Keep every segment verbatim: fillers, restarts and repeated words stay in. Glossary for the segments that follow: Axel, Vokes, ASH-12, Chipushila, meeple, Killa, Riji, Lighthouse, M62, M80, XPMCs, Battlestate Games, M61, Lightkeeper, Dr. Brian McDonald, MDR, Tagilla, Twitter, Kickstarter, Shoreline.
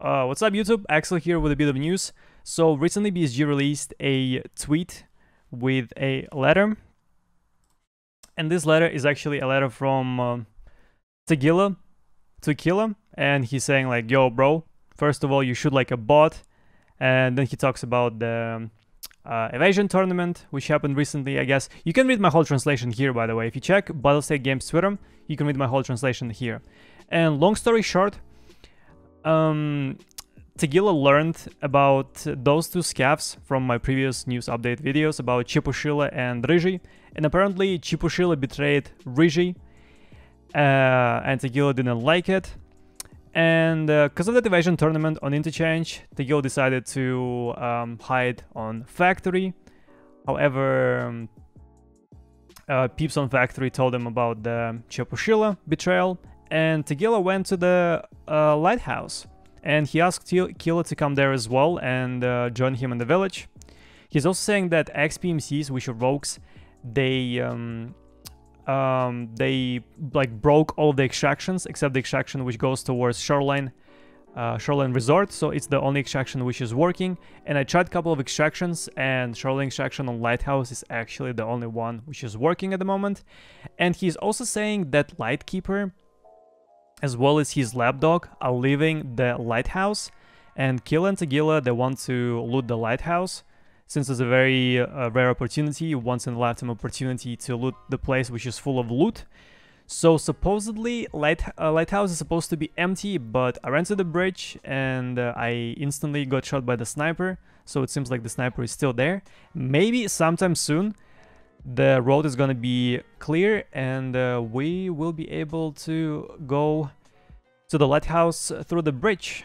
Uh, what's up YouTube, Axel here with a bit of news. So recently B S G released a tweet with a letter, and this letter is actually a letter from uh, Tagilla to Killa, and he's saying like, yo bro, first of all you shoot like a bot, and then he talks about the uh, evasion tournament which happened recently, I guess. You can read my whole translation here, by the way. If you check Battlestate Games Twitter, you can read my whole translation here. And long story short, Um, Tagilla learned about those two scavs from my previous news update videos about Chipushila and Riji, and apparently Chipushila betrayed Riji, uh, and Tagilla didn't like it, and because uh, of that evasion tournament on Interchange, Tagilla decided to um, hide on Factory. However, um, uh, peeps on Factory told them about the Chipushila betrayal, and Tagilla went to the uh, Lighthouse and he asked Killa to come there as well and uh, join him in the village. He's also saying that X P M Cs, which are Vokes, they um, um, they like broke all the extractions except the extraction which goes towards Shoreline, uh, Shoreline Resort, so it's the only extraction which is working. And I tried a couple of extractions, and Shoreline extraction on Lighthouse is actually the only one which is working at the moment. And he's also saying that Lightkeeper, as well as his lapdog, are leaving the Lighthouse, and Killa and Tagilla, they want to loot the Lighthouse, since it's a very uh, rare opportunity, once in a lifetime opportunity to loot the place which is full of loot. So supposedly light, uh, Lighthouse is supposed to be empty, but I ran to the bridge and uh, I instantly got shot by the sniper, so it seems like the sniper is still there. Maybe sometime soon the road is gonna be clear and uh, we will be able to go to the Lighthouse through the bridge.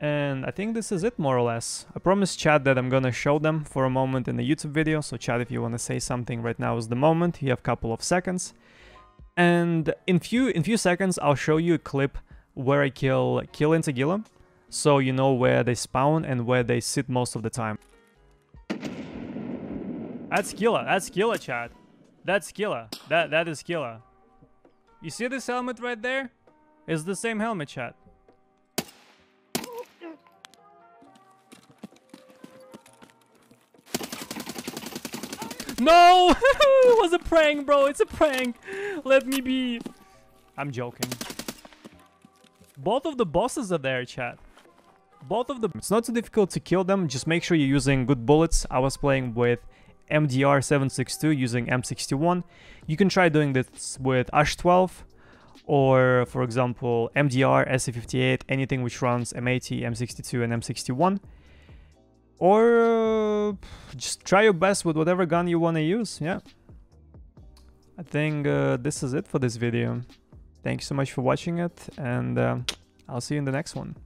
And I think this is it, more or less. I promised chat that I'm gonna show them for a moment in the YouTube video, so chat, if you want to say something, right now is the moment. You have a couple of seconds, and in few in few seconds I'll show you a clip where I kill Killa and Tagilla, so you know where they spawn and where they sit most of the time. That's Killa, that's Killa, chat. That's Killa, that, that is Killa. You see this helmet right there? It's the same helmet, chat. No! It was a prank, bro, it's a prank. Let me be. I'm joking. Both of the bosses are there, chat. Both of them. It's not too difficult to kill them, just make sure you're using good bullets. I was playing with M D R seven six two using M sixty-one. You can try doing this with A S H twelve, or for example M D R, S E fifty-eight, anything which runs M eighty, M sixty-two and M sixty-one, or uh, just try your best with whatever gun you want to use. Yeah, I think uh, this is it for this video. Thank you so much for watching it, and uh, I'll see you in the next one.